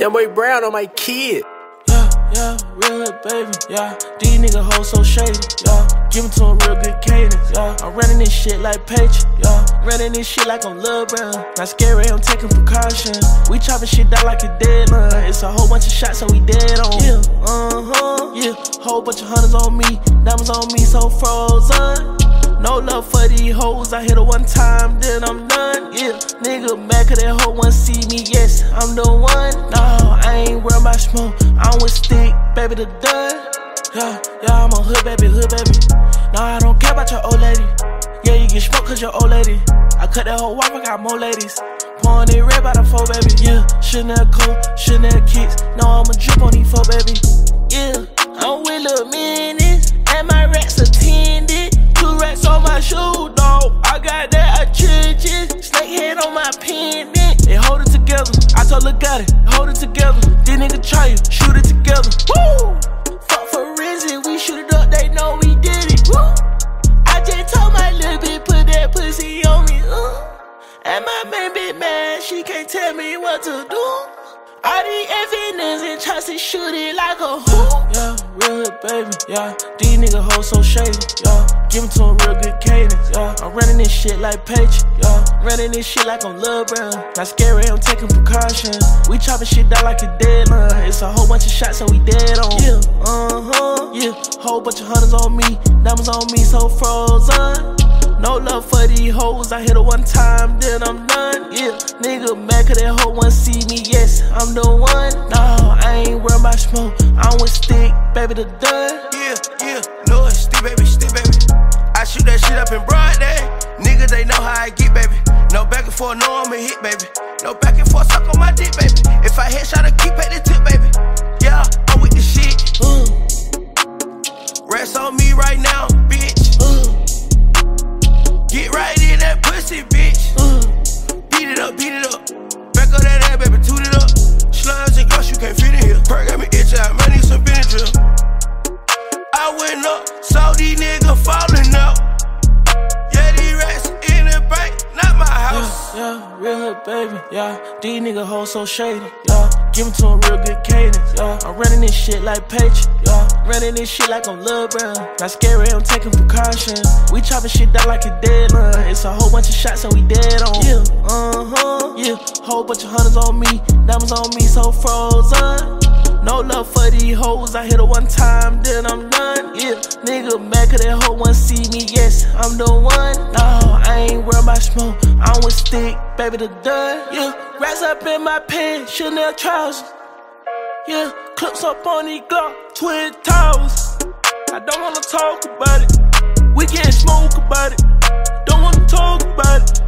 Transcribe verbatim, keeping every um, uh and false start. Young boy Brown on my kid. Yeah, yeah, real baby, yeah. These niggas hoes so shady, yeah. Give them to a real good cadence, yeah. I'm running this shit like Patriot, yeah. Running this shit like I'm Lil Brown. Not scary, I'm taking precautions. We chopping shit down like a deadline. It's a whole bunch of shots, so we dead on. Yeah, uh-huh, yeah. Whole bunch of hunters on me, diamonds on me, so frozen. No love for these hoes, I hit her one time, then I'm done, yeah. Nigga mad cause that hoe wanna see me, yes, I'm the one. No, I ain't worried about smoke, I don't stick, baby, the dud. Yeah, yeah, I'm a hood baby, hood baby. No, I don't care about your old lady. Yeah, you get smoked cause your old lady. I cut that whole wife, I got more ladies. Pouring it red by the four, baby, yeah. Chanel coat, Chanel kicks, no, I'ma drip on these four, baby. Yeah, I'm with Lil Menace, and my racks are tended. Two racks on my shoe, dog. I got that attention. Snake head on my pendant. They hold it together. I told her, got it. Hold it together. This nigga try you. Shoot it together. Woo! Fuck for reason. We shoot it up. They know we did it. Woo! I just told my little bitch, put that pussy on me. Ooh. And my main bitch mad. She can't tell me what to do. All these evidence and trust and shoot it like a hoop. Yeah, yeah, real baby, yeah. These niggas hoes so shady, yeah. Give them to a real good cadence, yeah. I'm running this shit like Patriot, yeah. Running this shit like I'm Lil Brown. Not scary, I'm taking precautions. We chopping shit down like a deadline. It's a whole bunch of shots, so we dead on. Yeah, uh-huh, yeah. Whole bunch of hunters on me, diamonds on me, so frozen. No love for these hoes, I hit her one time, then I'm done, yeah. Nigga mad cause that hoe wanna see me, yes, I'm the one. No, I ain't worried about smoke, I don't stick, baby, the dud. Yeah, yeah, no, stick, baby, stick, baby. I shoot that shit up in broad day. Nigga, they know how I get, baby. No back and forth, no, I'ma hit, baby. No back and forth, suck on my dick, baby. If I headshot, I keep at the tip, baby. Yeah, I'm with the shit. Mm. Rest on me right now, bitch. Mm. Get right in that pussy, bitch. Mm. Beat it up, beat it up. Back up that ass, baby, toot it up. Slimes and gush, you can't fit in here. Perk got me itchy, I might need some Benadryl. I went up, saw these niggas falling out. Yeah, these rats in the bank, not my house. Yeah, yeah, real hood, baby, yeah. These niggas hoes so shady, yeah. Give them to a real good cadence, yeah. I'm running this shit like Patriot, yeah. Running this shit like I'm Lil Brown. Not scary, I'm taking precautions. We chopping shit down like a deadline. It's a whole bunch of shots, so we dead on. Yeah, uh-huh, yeah. Whole bunch of hunters on me, diamonds on me, so frozen. No love for these hoes, I hit her one time, then I'm done, yeah. Nigga mad cause that hoe wanna see me, yes, I'm the one. No, I ain't worried about smoke, I don't stick, baby, the dud, yeah. Rats up in my pants, Chanel trousers, yeah. Clips up on these Glock, twin towers. I don't wanna talk about it. We can't smoke about it. Don't wanna talk about it.